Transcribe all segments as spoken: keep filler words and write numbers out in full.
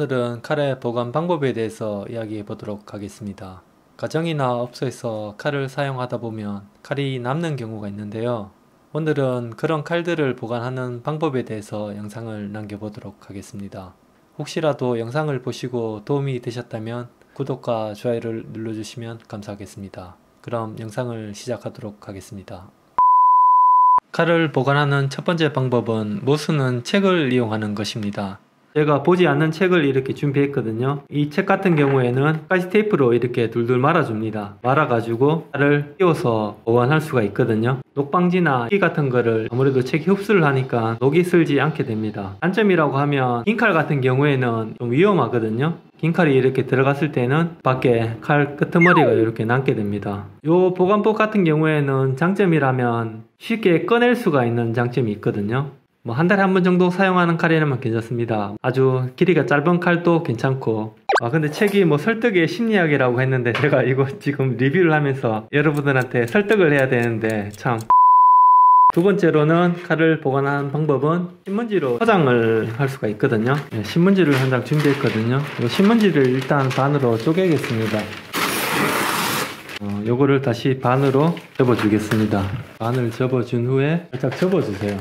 오늘은 칼의 보관 방법에 대해서 이야기해 보도록 하겠습니다. 가정이나 업소에서 칼을 사용하다 보면 칼이 남는 경우가 있는데요. 오늘은 그런 칼들을 보관하는 방법에 대해서 영상을 남겨보도록 하겠습니다. 혹시라도 영상을 보시고 도움이 되셨다면 구독과 좋아요를 눌러주시면 감사하겠습니다. 그럼 영상을 시작하도록 하겠습니다. 칼을 보관하는 첫 번째 방법은 모수는 책을 이용하는 것입니다. 제가 보지 않는 책을 이렇게 준비했거든요. 이 책 같은 경우에는 가시 테이프로 이렇게 둘둘 말아줍니다. 말아가지고 칼을 끼워서 보관할 수가 있거든요. 녹방지나 기 같은 거를 아무래도 책이 흡수를 하니까 녹이 슬지 않게 됩니다. 단점이라고 하면 긴 칼 같은 경우에는 좀 위험하거든요. 긴 칼이 이렇게 들어갔을 때는 밖에 칼 끄트머리가 이렇게 남게 됩니다. 요 보관법 같은 경우에는 장점이라면 쉽게 꺼낼 수가 있는 장점이 있거든요. 뭐 한 달에 한 번 정도 사용하는 칼이라면 괜찮습니다. 아주 길이가 짧은 칼도 괜찮고. 아 근데 책이 뭐 설득의 심리학이라고 했는데 제가 이거 지금 리뷰를 하면서 여러분들한테 설득을 해야 되는데 참. 두 번째로는 칼을 보관하는 방법은 신문지로 포장을 할 수가 있거든요. 네, 신문지를 한 장 준비했거든요. 이 신문지를 일단 반으로 쪼개겠습니다. 어, 요거를 다시 반으로 접어주겠습니다. 반을 접어준 후에 살짝 접어주세요.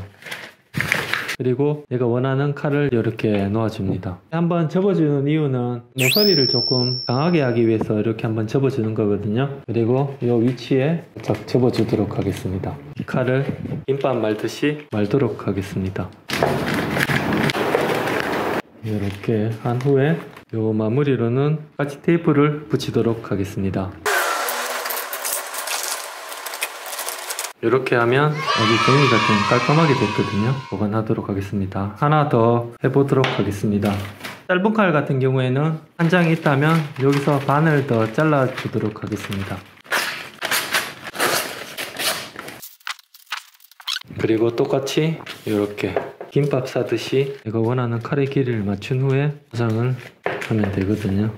그리고 내가 원하는 칼을 이렇게 놓아줍니다. 한번 접어주는 이유는 모서리를 조금 강하게 하기 위해서 이렇게 한번 접어주는 거거든요. 그리고 이 위치에 딱 접어주도록 하겠습니다. 이 칼을 김밥 말듯이 말도록 하겠습니다. 이렇게 한 후에 이 마무리로는 가시 테이프를 붙이도록 하겠습니다. 이렇게 하면 아주 정리가 좀 깔끔하게 됐거든요. 보관하도록 하겠습니다. 하나 더 해보도록 하겠습니다. 짧은 칼 같은 경우에는 한 장 있다면 여기서 반을 더 잘라주도록 하겠습니다. 그리고 똑같이 이렇게 김밥 싸듯이 내가 원하는 칼의 길이를 맞춘 후에 포장을 하면 되거든요.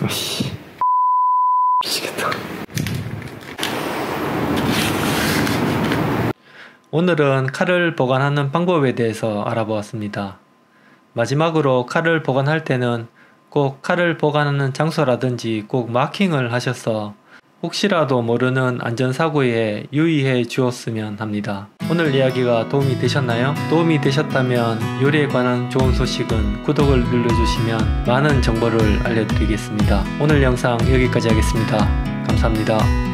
아씨. 오늘은 칼을 보관하는 방법에 대해서 알아보았습니다. 마지막으로 칼을 보관할 때는 꼭 칼을 보관하는 장소라든지 꼭 마킹을 하셔서 혹시라도 모르는 안전사고에 유의해 주었으면 합니다. 오늘 이야기가 도움이 되셨나요? 도움이 되셨다면 요리에 관한 좋은 소식은 구독을 눌러주시면 많은 정보를 알려드리겠습니다. 오늘 영상 여기까지 하겠습니다. 감사합니다.